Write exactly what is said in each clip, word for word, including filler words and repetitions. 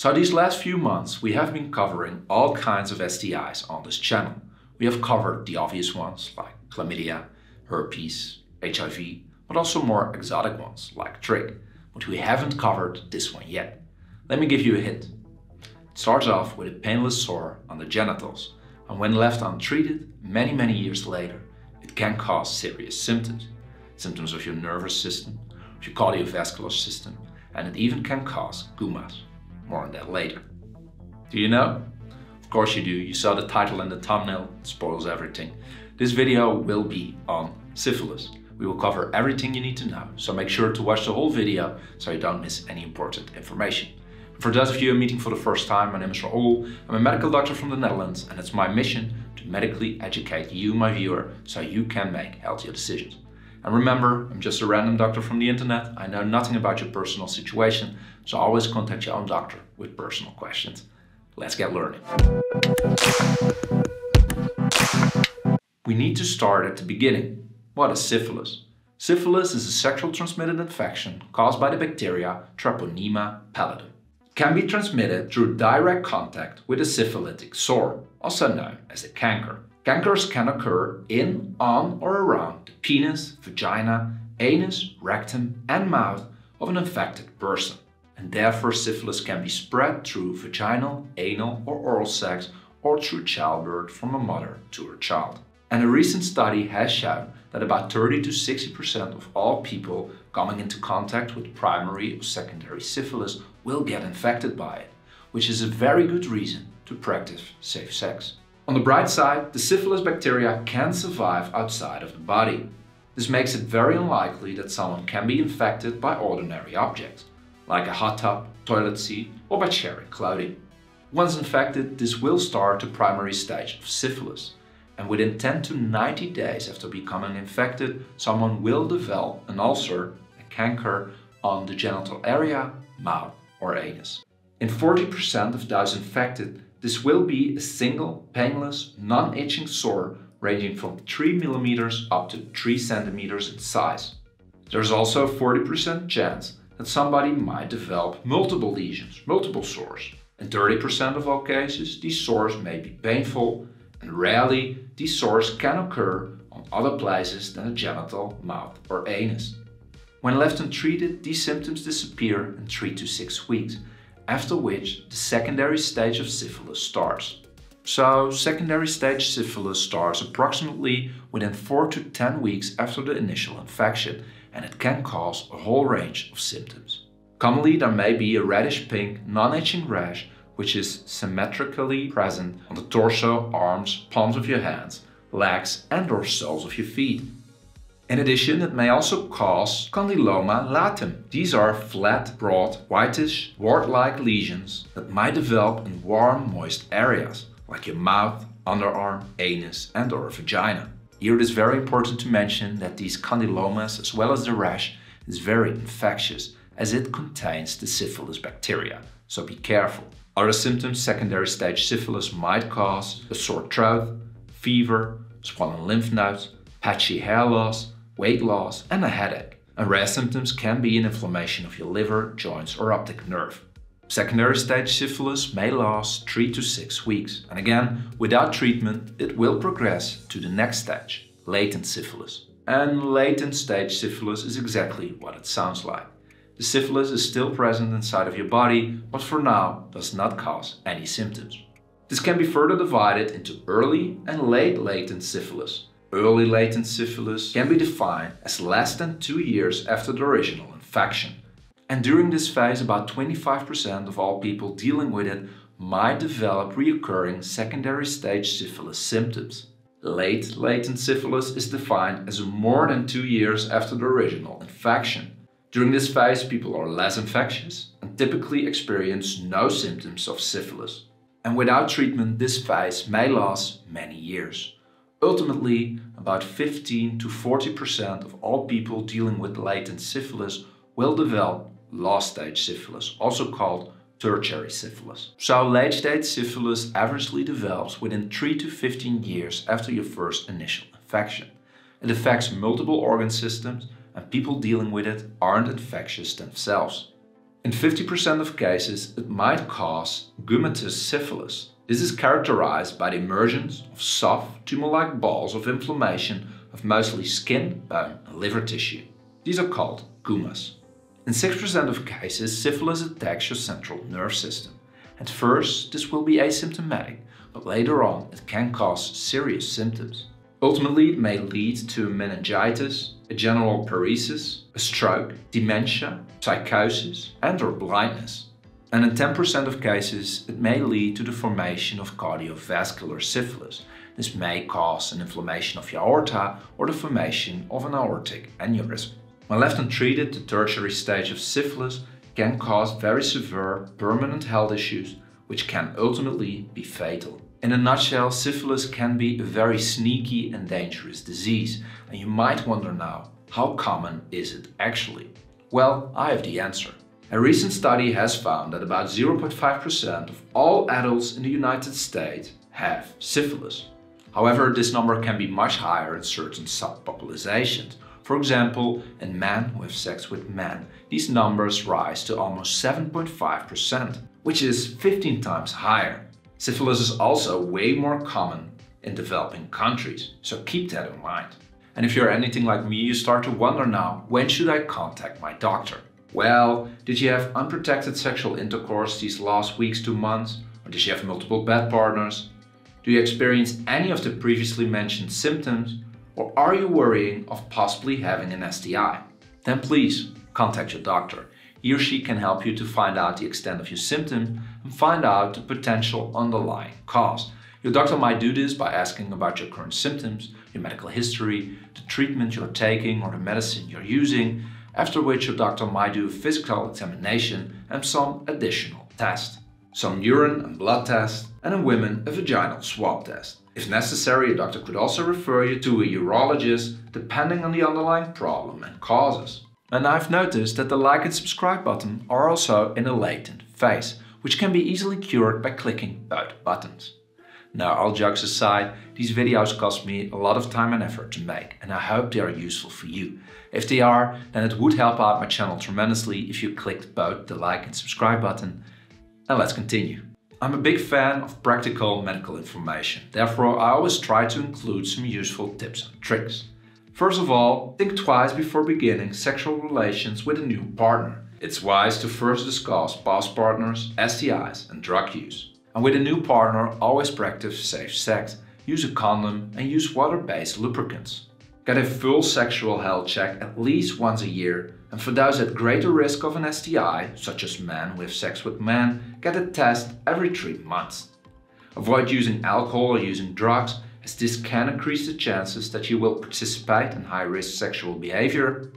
So these last few months we have been covering all kinds of S T Is on this channel. We have covered the obvious ones like chlamydia, herpes, H I V, but also more exotic ones like trich, but we haven't covered this one yet. Let me give you a hint. It starts off with a painless sore on the genitals, and when left untreated many many years later, it can cause serious symptoms. Symptoms of your nervous system, of your cardiovascular system, and it even can cause GUMAs. More on that later. Do you know? Of course you do, you saw the title and the thumbnail, it spoils everything. This video will be on syphilis. We will cover everything you need to know, so make sure to watch the whole video so you don't miss any important information. For those of you who are meeting for the first time, my name is Raoul, I'm a medical doctor from the Netherlands, and it's my mission to medically educate you, my viewer, so you can make healthier decisions. And remember, I'm just a random doctor from the internet. I know nothing about your personal situation, so always contact your own doctor with personal questions. Let's get learning. We need to start at the beginning. What is syphilis? Syphilis is a sexually transmitted infection caused by the bacteria Treponema pallidum. It can be transmitted through direct contact with a syphilitic sore, also known as a chancre. Cancers can occur in, on, or around the penis, vagina, anus, rectum, and mouth of an infected person. And therefore, syphilis can be spread through vaginal, anal, or oral sex, or through childbirth from a mother to her child. And a recent study has shown that about thirty to sixty percent of all people coming into contact with primary or secondary syphilis will get infected by it, which is a very good reason to practice safe sex. On the bright side, the syphilis bacteria can survive outside of the body. This makes it very unlikely that someone can be infected by ordinary objects, like a hot tub, toilet seat, or by sharing clothing. Once infected, this will start the primary stage of syphilis, and within ten to ninety days after becoming infected, someone will develop an ulcer, a canker, on the genital area, mouth, or anus. In forty percent of those infected, this will be a single, painless, non-itching sore ranging from three millimeters up to three centimeters in size. There's also a forty percent chance that somebody might develop multiple lesions, multiple sores. In thirty percent of all cases, these sores may be painful, and rarely these sores can occur on other places than the genital, mouth, or anus. When left untreated, these symptoms disappear in three to six weeks. After which the secondary stage of syphilis starts. So secondary stage syphilis starts approximately within four to ten weeks after the initial infection, and it can cause a whole range of symptoms. Commonly there may be a reddish-pink, non-itching rash which is symmetrically present on the torso, arms, palms of your hands, legs and/or soles of your feet. In addition, it may also cause condyloma latum. These are flat, broad, whitish, wart-like lesions that might develop in warm, moist areas, like your mouth, underarm, anus, and or vagina. Here it is very important to mention that these condylomas, as well as the rash, is very infectious, as it contains the syphilis bacteria, so be careful. Other symptoms secondary stage syphilis might cause a sore throat, fever, swollen lymph nodes, patchy hair loss, weight loss, and a headache. And rare symptoms can be an inflammation of your liver, joints, or optic nerve. Secondary stage syphilis may last three to six weeks, and again, without treatment, it will progress to the next stage, latent syphilis. And latent stage syphilis is exactly what it sounds like. The syphilis is still present inside of your body, but for now does not cause any symptoms. This can be further divided into early and late latent syphilis. Early latent syphilis can be defined as less than two years after the original infection. And during this phase, about twenty-five percent of all people dealing with it might develop recurring secondary stage syphilis symptoms. Late latent syphilis is defined as more than two years after the original infection. During this phase, people are less infectious and typically experience no symptoms of syphilis. And without treatment, this phase may last many years. Ultimately, about fifteen to forty percent of all people dealing with latent syphilis will develop last-stage syphilis, also called tertiary syphilis. So late-stage syphilis averagely develops within three to fifteen years after your first initial infection. It affects multiple organ systems, and people dealing with it aren't infectious themselves. In fifty percent of cases, it might cause gumentous syphilis. This is characterized by the emergence of soft, tumor-like balls of inflammation of mostly skin, bone, and liver tissue. These are called gumas. In six percent of cases, syphilis attacks your central nerve system. At first, this will be asymptomatic, but later on it can cause serious symptoms. Ultimately, it may lead to a meningitis, a general paresis, a stroke, dementia, psychosis, and/or blindness. And in ten percent of cases, it may lead to the formation of cardiovascular syphilis. This may cause an inflammation of the aorta or the formation of an aortic aneurysm. When left untreated, the tertiary stage of syphilis can cause very severe permanent health issues, which can ultimately be fatal. In a nutshell, syphilis can be a very sneaky and dangerous disease. And you might wonder now, how common is it actually? Well, I have the answer. A recent study has found that about zero point five percent of all adults in the United States have syphilis. However, this number can be much higher in certain subpopulations. For example, in men who have sex with men, these numbers rise to almost seven point five percent, which is fifteen times higher. Syphilis is also way more common in developing countries, so keep that in mind. And if you're anything like me, you start to wonder now, when should I contact my doctor? Well, did you have unprotected sexual intercourse these last weeks to months? Or did you have multiple bed partners? Do you experience any of the previously mentioned symptoms? Or are you worrying of possibly having an S T I? Then please contact your doctor. He or she can help you to find out the extent of your symptom and find out the potential underlying cause. Your doctor might do this by asking about your current symptoms, your medical history, the treatment you're taking or the medicine you're using, after which your doctor might do a physical examination and some additional tests. Some urine and blood tests, and in women, a vaginal swab test. If necessary, a doctor could also refer you to a urologist, depending on the underlying problem and causes. And I've noticed that the like and subscribe button are also in a latent phase, which can be easily cured by clicking both buttons. Now, all jokes aside, these videos cost me a lot of time and effort to make, and I hope they are useful for you. If they are, then it would help out my channel tremendously if you clicked both the like and subscribe button. And let's continue. I'm a big fan of practical medical information. Therefore, I always try to include some useful tips and tricks. First of all, think twice before beginning sexual relations with a new partner. It's wise to first discuss past partners, S T Is, and drug use. And with a new partner, always practice safe sex, use a condom and use water-based lubricants. Get a full sexual health check at least once a year, and for those at greater risk of an S T I, such as men who have sex with men, get a test every three months. Avoid using alcohol or using drugs, as this can increase the chances that you will participate in high-risk sexual behavior.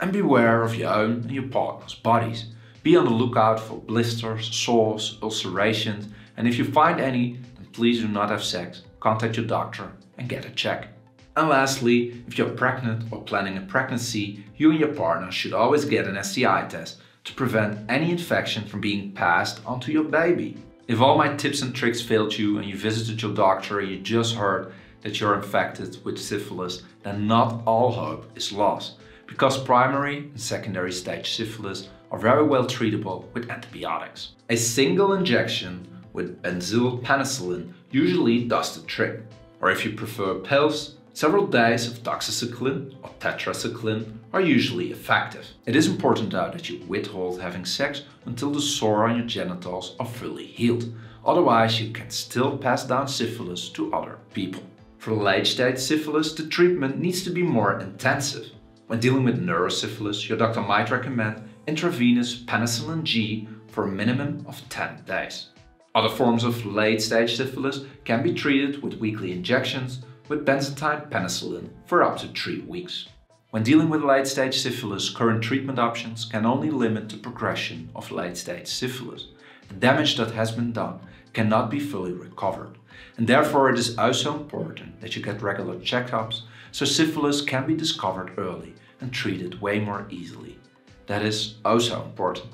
And beware of your own and your partner's bodies. Be on the lookout for blisters, sores, ulcerations, and if you find any, then please do not have sex, contact your doctor and get a check. And lastly, if you're pregnant or planning a pregnancy, you and your partner should always get an S T I test to prevent any infection from being passed onto your baby. If all my tips and tricks failed you and you visited your doctor and you just heard that you're infected with syphilis, then not all hope is lost, because primary and secondary stage syphilis are very well treatable with antibiotics. A single injection with benzathine penicillin usually does the trick. Or if you prefer pills, several days of doxycycline or tetracycline are usually effective. It is important though that you withhold having sex until the sore on your genitals are fully healed. Otherwise, you can still pass down syphilis to other people. For late-stage syphilis, the treatment needs to be more intensive. When dealing with neurosyphilis, your doctor might recommend intravenous penicillin G for a minimum of ten days. Other forms of late-stage syphilis can be treated with weekly injections with benzathine penicillin for up to three weeks. When dealing with late-stage syphilis, current treatment options can only limit the progression of late-stage syphilis. The damage that has been done cannot be fully recovered, and therefore it is also important that you get regular checkups so syphilis can be discovered early and treated way more easily. That is also important.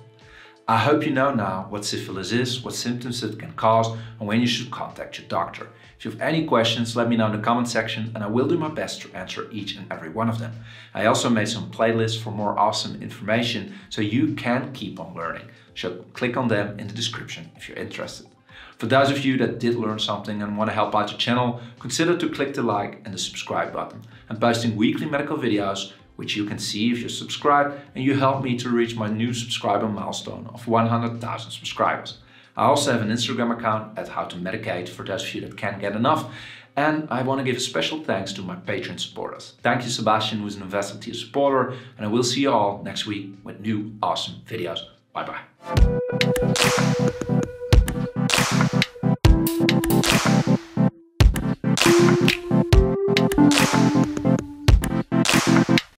I hope you know now what syphilis is, what symptoms it can cause, and when you should contact your doctor. If you have any questions, let me know in the comment section and I will do my best to answer each and every one of them. I also made some playlists for more awesome information so you can keep on learning. So click on them in the description if you're interested. For those of you that did learn something and want to help out your channel, consider to click the like and the subscribe button. I'm posting weekly medical videos, which you can see if you subscribe, and you help me to reach my new subscriber milestone of one hundred thousand subscribers. I also have an Instagram account at howtomedicate for those of you that can't get enough, and I want to give a special thanks to my Patreon supporters. Thank you, Sebastian, who is an investor supporter, and I will see you all next week with new awesome videos. Bye bye.